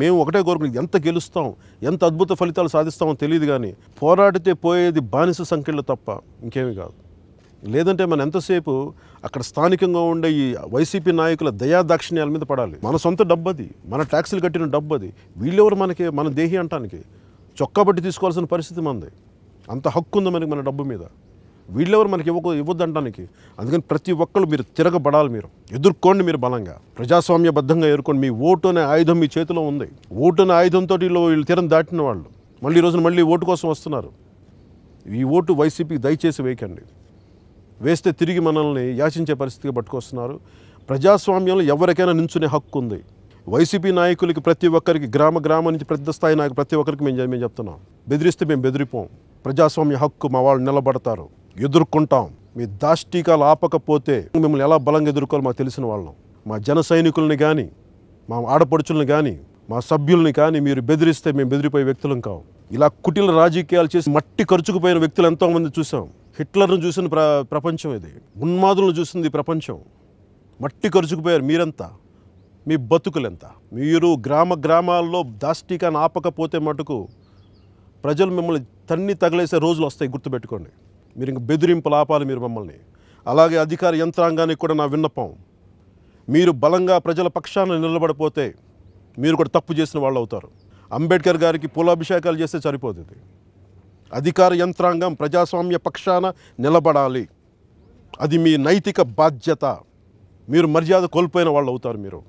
మేము ఒకటే కోరుకునేది ఎంత గెలుస్తాం ఎంత అద్భుత ఫలితాలు సాధిస్తామో తెలియదు కానీ పోరాడితే పోయేది బానిస సంఖ్యలు తప్ప ఇంకేమీ కాదు. లేదంటే మనం ఎంతసేపు అక్కడ స్థానికంగా ఉండే ఈ వైసీపీ నాయకుల దయా దాక్షిణ్యాల మీద పడాలి. మన సొంత డబ్బు అది, మన ట్యాక్సులు కట్టిన డబ్బు అది, వీళ్ళెవరు మనకి మన దేహి అంటానికి చొక్కా బట్టి తీసుకోవాల్సిన పరిస్థితి మనది. అంత హక్కు ఉంది మనకి మన డబ్బు మీద. వీళ్ళెవరు మనకి ఇవ్వద్దు అంటానికి. అందుకని ప్రతి ఒక్కరు మీరు తిరగబడాలి, మీరు ఎదుర్కోండి, మీరు బలంగా ప్రజాస్వామ్యబద్ధంగా ఎదుర్కోండి. మీ ఓటు అనే ఆయుధం మీ చేతిలో ఉంది. ఓటు అనే ఆయుధంతో వీళ్ళు తీరం దాటిన వాళ్ళు మళ్ళీ రోజున మళ్ళీ ఓటు కోసం వస్తున్నారు. ఈ ఓటు వైసీపీకి దయచేసి వేయకండి. వేస్తే తిరిగి మనల్ని యాచించే పరిస్థితిగా పట్టుకొస్తున్నారు. ప్రజాస్వామ్యంలో ఎవరికైనా నించునే హక్కు ఉంది. వైసీపీ నాయకులకి ప్రతి ఒక్కరికి గ్రామ గ్రామం నుంచి పెద్ద స్థాయి నాయకులు ప్రతి ఒక్కరికి మేము చెప్తున్నాం, బెదిరిస్తే మేము బెదిరిపోం. ప్రజాస్వామ్య హక్కు మా వాళ్ళు నిలబడతారు, ఎదుర్కొంటాం. మీ దాష్టీకాలు ఆపకపోతే మిమ్మల్ని ఎలా బలంగా ఎదుర్కోవాలి మాకు తెలిసిన వాళ్ళం. మా జన సైనికుల్ని కానీ మా ఆడపడుచుల్ని కానీ మా సభ్యుల్ని కానీ మీరు బెదిరిస్తే మేము బెదిరిపోయే వ్యక్తులం కావు. ఇలా కుటిల రాజకీయాలు చేసి మట్టి ఖర్చుకుపోయిన వ్యక్తులు ఎంతోమంది చూసాం. హిట్లర్ను చూసిన ప్రపంచం ఇది, ఉన్మాదులను చూసింది ప్రపంచం. మట్టి ఖర్చుకుపోయారు మీరంతా, మీ బతుకులంతా. మీరు గ్రామ గ్రామాల్లో దాష్టీకాన్ని ఆపకపోతే మటుకు ప్రజలు మిమ్మల్ని తన్ని తగలేసే రోజులు వస్తాయి, గుర్తుపెట్టుకోండి. మీరు ఇంక బెదిరింపులు ఆపాలి మీరు మమ్మల్ని. అలాగే అధికార యంత్రాంగానికి కూడా నా విన్నపం, మీరు బలంగా ప్రజల పక్షాన నిలబడిపోతే మీరు కూడా తప్పు చేసిన వాళ్ళు అవుతారు. అంబేద్కర్ గారికి పూలాభిషేకాలు చేస్తే సరిపోతుంది. అధికార యంత్రాంగం ప్రజాస్వామ్య పక్షాన నిలబడాలి, అది మీ నైతిక బాధ్యత. మీరు మర్యాద కోల్పోయిన వాళ్ళు అవుతారు మీరు.